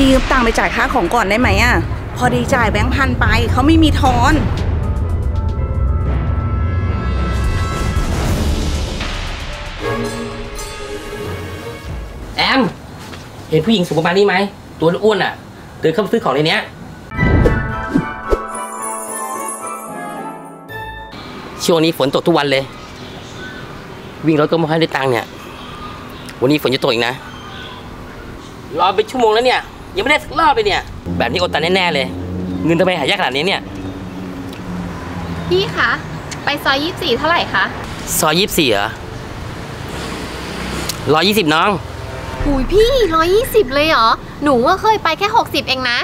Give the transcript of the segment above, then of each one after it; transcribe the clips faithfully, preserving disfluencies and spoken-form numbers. พี่ยืมตังค์ไปจ่ายค่าของก่อนได้ไหมอ่ะพอดีจ่ายแบงค์พันไปเขาไม่มีทอนแอมเห็นผู้หญิงสูงประมาณนี้ไหมตัวอ้วนอ่ะเดินเข้ามาซื้อของในเนี้ยช่วงนี้ฝนตกทุกวันเลยวิ่งรถก็ไม่ค่อยได้ตังค์เนี่ยวันนี้ฝนจะตกอีกนะรอไปชั่วโมงแล้วเนี่ยยังไม่ได้สักรอบเลยเนี่ยแบบนี้อดตายแน่ๆเลยเงินทำไมหายากขนาดนี้เนี่ยพี่คะไปซอยยี่สิบสี่เท่าไหร่คะซอยยี่สิบสี่เหรอร้อยยี่สิบน้องอุ้ยพี่ร้อยยี่สิบเลยเหรอหนูว่าเคยไปแค่หกสิบเองนะ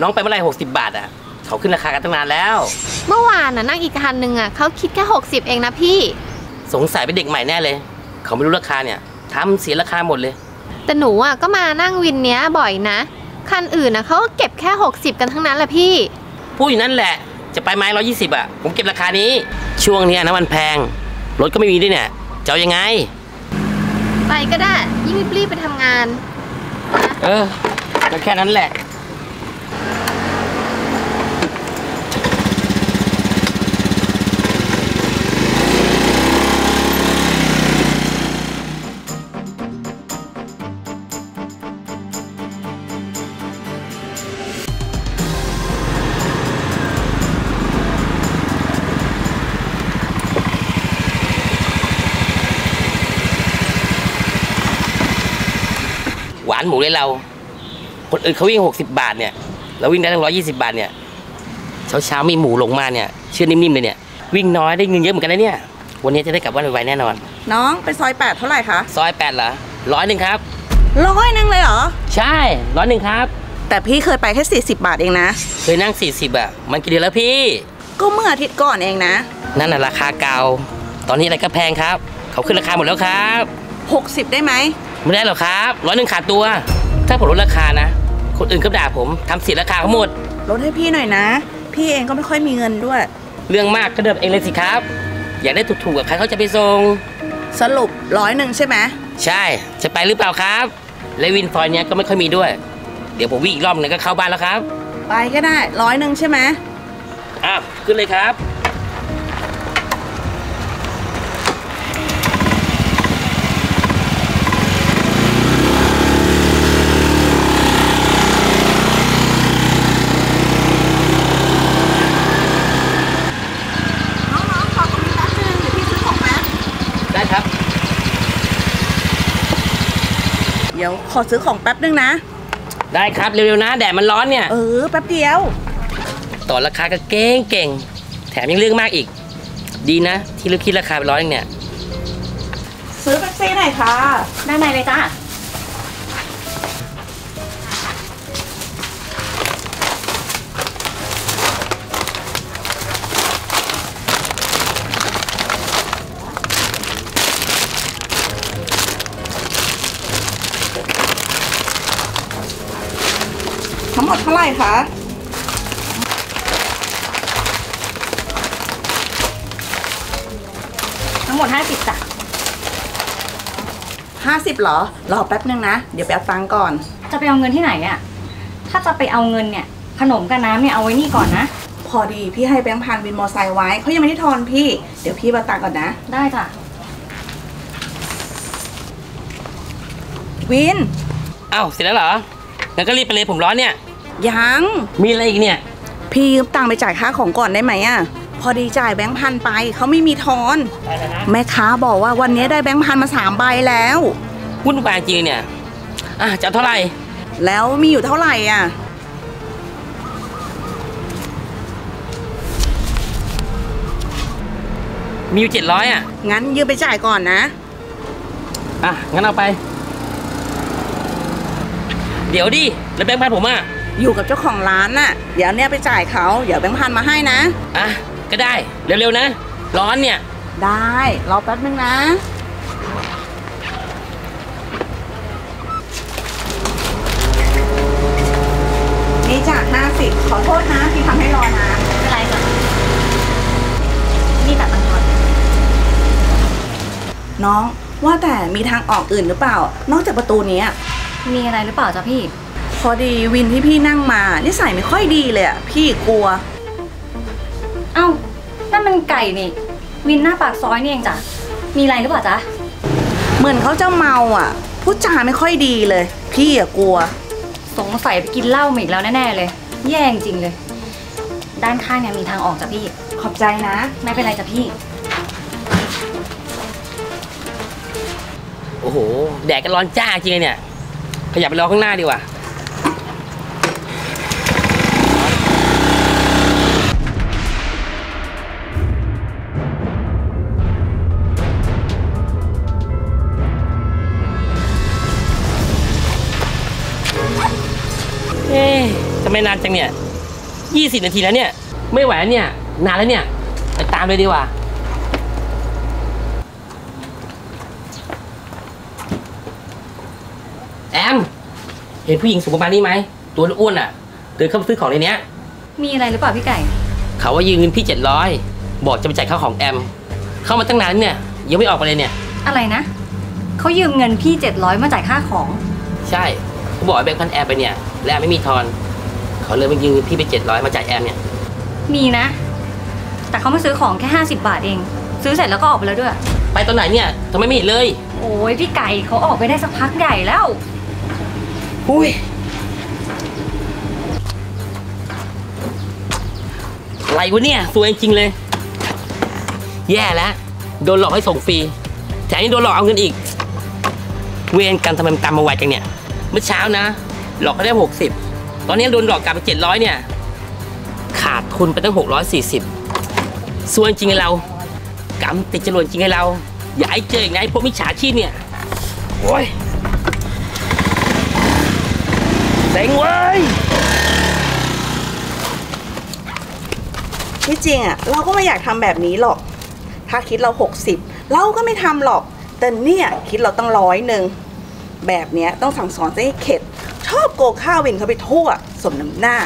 น้องไปเมื่อไหร่หกสิบบาทอ่ะเขาขึ้นราคากันตั้งนานแล้วเมื่อวานน่ะนั่งอีกคันหนึ่งอ่ะเขาคิดแค่หกสิบเองนะพี่สงสัยเป็นเด็กใหม่แน่เลยเขาไม่รู้ราคาเนี่ยทำเสียราคาหมดเลยแต่หนูอ่ะก็มานั่งวินเนี้ยบ่อยนะคันอื่นนะเขาเก็บแค่หกสิบกันทั้งนั้นแหละพี่พูดอยู่นั่นแหละจะไปไม้ร้อยยี่สิบอ่ะผมเก็บราคานี้ช่วงนี้น้ำมันแพงรถก็ไม่มีด้วยเนี่ยจะเอายังไงไปก็ได้ยิ่งรีบไปทำงานเออก็แค่นั้นแหละหมูเลยเราคนอื่นเขาวิ่งหกสิบบาทเนี่ยเราวิ่งได้ตั้งหนึ่งร้อยยี่สิบบาทเนี่ยเช้าเช้ามีหมูลงมาเนี่ยเชื่อนิ่มๆเลยเนี่ยวิ่งน้อยได้เงินเยอะเหมือนกันนะเนี่ยวันนี้จะได้กลับบ้านไวๆแน่นอนน้องไปซอยแปดเท่าไหร่คะซอยแปดเหรอร้อยหนึ่งครับร้อยหนึ่งเลยเหรอใช่ร้อยหนึ่งครับแต่พี่เคยไปแค่สี่สิบบาทเองนะเคยนั่งสี่สิบอ่ะมันกี่เดือนแล้วพี่ก็เมื่ออาทิตย์ก่อนเองนะนั่นน่ะราคาเก่าตอนนี้อะไรก็แพงครับเขาขึ้นราคาหมดแล้วครับหกสิบได้ไหมไม่ได้หรอกครับร้อยหนึ่งขาดตัวถ้าผมลดราคานะคนอื่นก็ด่าผมทำเสียราคาเขาหมดลดให้พี่หน่อยนะพี่เองก็ไม่ค่อยมีเงินด้วยเรื่องมากก็เดิมเองเลยสิครับอยากได้ถูกๆกับใครเขาจะไปส่งสรุปร้อยหนึ่งใช่ไหมใช่จะไปหรือเปล่าครับและวินซอยเนี้ยก็ไม่ค่อยมีด้วยเดี๋ยวผมวิ่งอีกรอบนึงก็เข้าบ้านแล้วครับไปก็ได้ร้อยหนึ่งใช่ไหมอ้าวขึ้นเลยครับขอซื้อของแป๊บนึงนะได้ครับเร็วๆนะแดดมันร้อนเนี่ยเออแป๊บเดียวต่อราคาก็เก่งเก่งแถมยังเรื่องมากอีกดีนะที่เราคิดราคาไปร้อยนึงเนี่ยซื้อแป๊บซี่หน่อยค่ะได้ไหมเลยจ้าทั้งหมดเท่าไหร่คะทั้งหมดห้าสิบจ้ะห้าสิบเหรอรอแป๊บนึงนะเดี๋ยวไปเอาตังค์ก่อนจะไปเอาเงินที่ไหนอ่ะถ้าจะไปเอาเงินเนี่ยขนมกับน้ำเนี่ยเอาไว้นี่ก่อนนะพอดีพี่ให้แบงค์พันวินมอไซค์ไว้เขายังไม่ได้ทอนพี่เดี๋ยวพี่เอาตังค์ก่อนนะได้จ้ะวินอ้าวเสร็จแล้วเหรอแล้วก็รีบไปเลยผมร้อนเนี่ยยังมีอะไรอีกเนี่ยพี่ยืมตังค์ไปจ่ายค่าของก่อนได้ไหมอ่ะพอดีจ่ายแบงค์พันไปเขาไม่มีทอนแม่ค้าบอกว่าวันนี้ได้แบงค์พันมาสามใบแล้ววุ่นวายจริงเนี่ยอ่ะจะเท่าไหร่แล้วมีอยู่เท่าไหร่อ่ะมีอยู่เจ็ดร้อยอ่ะงั้นยืมไปจ่ายก่อนนะอ่ะงั้นเอาไปเดี๋ยวดิแล้วแบงค์พันผมอ่ะอยู่กับเจ้าของร้านน่ะเดี๋ยวเนี่ยไปจ่ายเขาเดี๋ยวแบงค์พันมาให้นะอ่ะก็ได้เร็วๆนะร้อนเนี่ยได้รอแป๊บนึงนะนี่จ้ะห้าสิบขอโทษนะที่ทำให้รอนะไม่เป็นไรจ้ะนี่ตัดตังค์ก่อนน้องว่าแต่มีทางออกอื่นหรือเปล่านอกจากประตูนี้มีอะไรหรือเปล่าจ๊ะพี่ พอดีวินที่พี่นั่งมานิสัยไม่ค่อยดีเลยอะพี่กลัวเอ้านั่นมันไก่นี่วินหน้าปากซอยนี่เองจ้ะมีอะไรหรือเปล่าจ๊ะเหมือนเขาจะเมาอะพูดจาไม่ค่อยดีเลยพี่อะกลัวสงสัยไปกินเหล้ามาอีกแล้วแน่ๆเลยแย่จริงเลยด้านข้างเนี่ยมีทางออกจ้ะพี่ขอบใจนะไม่เป็นไรจ้ะพี่โอ้โหแดดก็ร้อนจ้าจริงเนี่ยขยับไปรอข้างหน้าดีกว่าเอ๊ะทำไมนานจังเนี่ยยี่สิบนาทีแล้วเนี่ยไม่ไหวแล้วเนี่ยนานแล้วเนี่ยไปตามเลยดีกว่าแอมเห็นผู้หญิงสูงประมาณนี้ไหมตัวอ้วนอ่ะเดินเข้าไปซื้อของในเนี้ยมีอะไรหรือเปล่าพี่ไก่เขาว่ายืมเงินพี่เจ็ดร้อยบอกจะไปจ่ายค่าของแอมเข้ามาตั้งนานเนี่ยยังไม่ออกมาเลยเนี่ยอะไรนะเขายืมเงินพี่เจ็ดร้อยมาจ่ายค่าของใช่เขาบอกแบงค์พันแอมไปเนี่ยแลกไม่มีทอนเขาเลยไปยืมพี่ไปเจ็ดร้อยมาจ่ายแอมเนี่ยมีนะแต่เขามาซื้อของแค่ห้าสิบบาทเองซื้อเสร็จแล้วก็ออกไปแล้วด้วยไปตอนไหนเนี่ยทำไมไม่เห็นเลยโอ้ยพี่ไก่เขาออกไปได้สักพักใหญ่แล้วอุ้ยอะไรวะเนี่ยสวยจริงเลยแย่แล้วโดนหลอกให้ส่งฟรีแถมยังโดนหลอกเอาเงินอีกเวรกรรมทำไมตามมาไวจังเนี่ยเมื่อเช้านะหลอกเขาได้หกสิบตอนนี้โดนหลอกกลับไปเจ็ดร้อยเนี่ยขาดทุนไปตั้งหกร้อยสี่สิบส่วนจริงเรากำติดจรวดจริงเราอย่าให้เจออย่างไงพวกมิจฉาชีพเนี่ยโอ้ยเต็งเว้ยที่จริงอ่ะเราก็ไม่อยากทำแบบนี้หรอกถ้าคิดเราหกสิบเราก็ไม่ทำหรอกแต่เนี่ยคิดเราตั้งร้อยหนึ่งแบบเนี้ยต้องสั่งสอนให้เข็ดชอบโกงข้าววินเขาไปทั่วสมน้ำหน้า